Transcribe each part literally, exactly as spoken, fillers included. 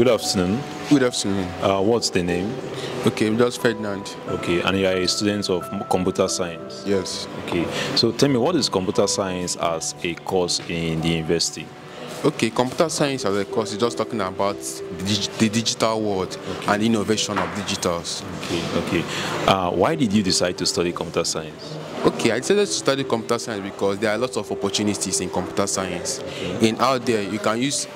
Good afternoon. Good afternoon. Uh, what's the name? Okay, I'm just Ferdinand. Okay, and you are a student of computer science? Yes. Okay, so tell me, what is computer science as a course in the university? Okay, computer science as a course is just talking about the digital world okay. and innovation of digitals. Okay, okay. Uh, why did you decide to study computer science? Okay, I decided to study computer science because there are lots of opportunities in computer science. Okay. In out there, you can use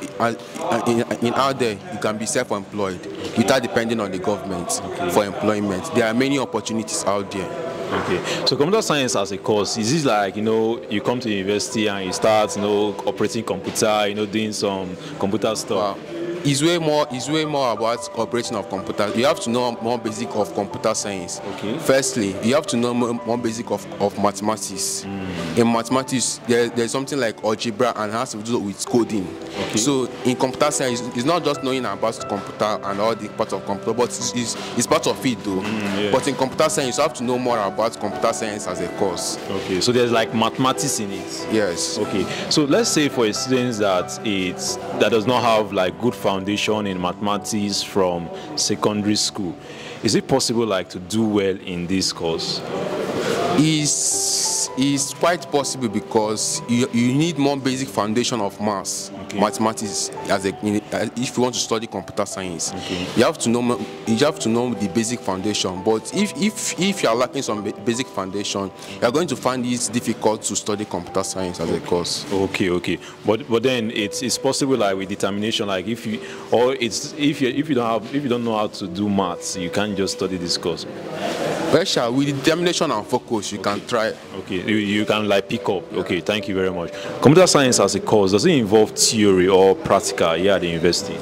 in, in out there you can be self-employed okay. without depending on the government okay. for employment. There are many opportunities out there. Okay, so computer science as a course, is this like, you know, you come to university and you start, you know, operating computer, you know, doing some computer stuff? Wow. It's way more. It's way more about operation of computers. You have to know more basic of computer science. Okay. Firstly, you have to know more, more basic of, of mathematics. Mm. In mathematics, there, there's something like algebra and has to do with coding. Okay. So in computer science, it's not just knowing about computer and all the parts of computer, but it's, it's, it's part of it though. Mm, yeah. But in computer science, you have to know more about computer science as a course. Okay. So there's like mathematics in it. Yes. Okay. So let's say for a student that it's that does not have like good foundation. foundation in mathematics from secondary school. Is it possible like to do well in this course? It's, it's quite possible because you, you need more basic foundation of maths, okay. mathematics as a, if you want to study computer science. Okay. You have to know you have to know the basic foundation, but if, if, if you are lacking some basic foundation, you are going to find it difficult to study computer science as okay. a course. Okay, okay. But but then it's it's possible like with determination, like if you or it's if you if you don't have if you don't know how to do maths, you can't just study this course. Pressure with determination and focus, you okay. can try. Okay, you, you can like pick up. Okay, thank you very much. Computer science as a course, does it involve theory or practical here at the university?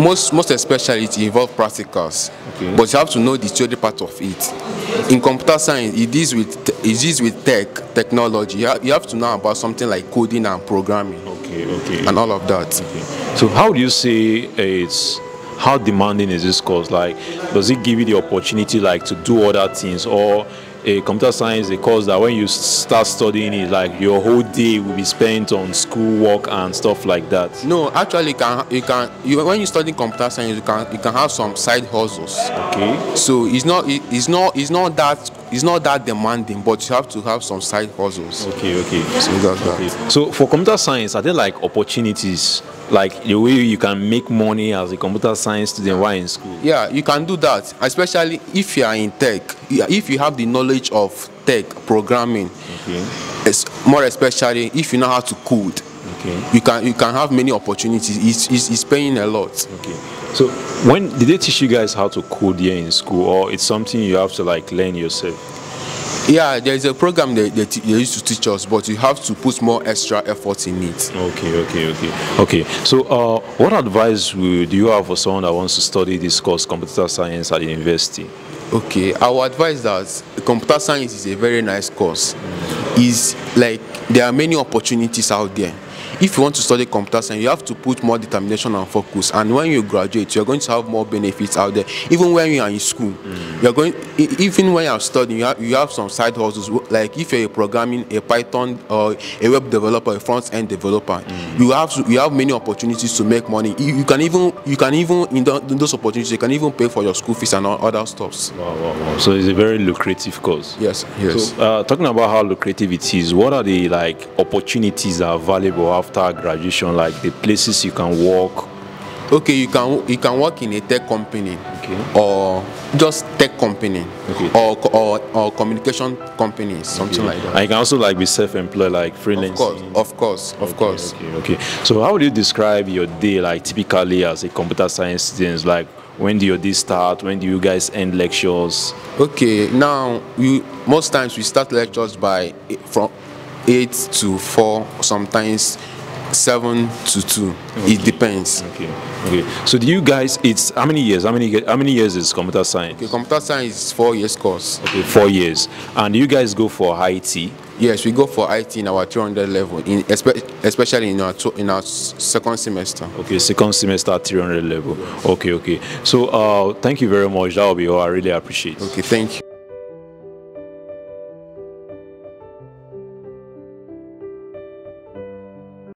Most, most especially it involves practicals, okay. but you have to know the theory part of it. In computer science, it is with it is with tech technology. You have, you have to know about something like coding and programming, okay, okay, and all of that. Okay. So how do you say it's? How demanding is this course? Like, does it give you the opportunity, like, to do other things, or a computer science a course that when you start studying it, like, your whole day will be spent on schoolwork and stuff like that? No, actually, you can you can you, when you study computer science, you can you can have some side hustles. Okay. So it's not it, it's not it's not that. It's not that demanding, but you have to have some side hustles. Okay, okay. So, that's okay. That. So for computer science, are there like opportunities, like the way you can make money as a computer science student while in school? Yeah, you can do that, especially if you are in tech. If you have the knowledge of tech programming, okay. It's more especially if you know how to code. Okay. You can you can have many opportunities. It's, it's, it's paying a lot. Okay. So when did they teach you guys how to code here in school, or it's something you have to like learn yourself? Yeah, there's a program that they, they, they used to teach us, but you have to put more extra effort in it. Okay, okay, okay, okay. So uh, what advice would you have for someone that wants to study this course, computer science, at the university? Okay, I would advise that computer science is a very nice course. It's like there are many opportunities out there. If you want to study computer science, you have to put more determination and focus. And when you graduate, you are going to have more benefits out there. Even when you are in school, mm. you are going. Even when you are studying, you have, you have some side hustles. Like if you are programming, a Python, or a web developer, a front end developer, mm. you have to, you have many opportunities to make money. You, you can even you can even in, the, in those opportunities, you can even pay for your school fees and all other stuffs. Wow, wow, wow! So it's a very lucrative course. Yes, yes. So, uh, talking about how lucrative it is, what are the like opportunities that are valuable after graduation, like the places you can work? Okay, you can you can work in a tech company, okay. or just tech company, okay. or, or or communication company, something okay. like that. And you can also like be self-employed, like freelancing. Of course, of course, of okay, course. Okay, okay. So how would you describe your day, like typically as a computer science student? Like when do your day start? When do you guys end lectures? Okay, now we most times we start lectures by from eight to four, sometimes seven to two. Okay. It depends. Okay. Okay. So do you guys? It's how many years? How many? How many years is computer science? Okay, computer science is four years course. Okay. Four years. And do you guys go for I T? Yes, we go for I T in our three hundred level, in, especially in our in our second semester. Okay, second semester three hundred level. Okay, okay. So uh, thank you very much. That will be all. I really appreciate it. Okay, thank you.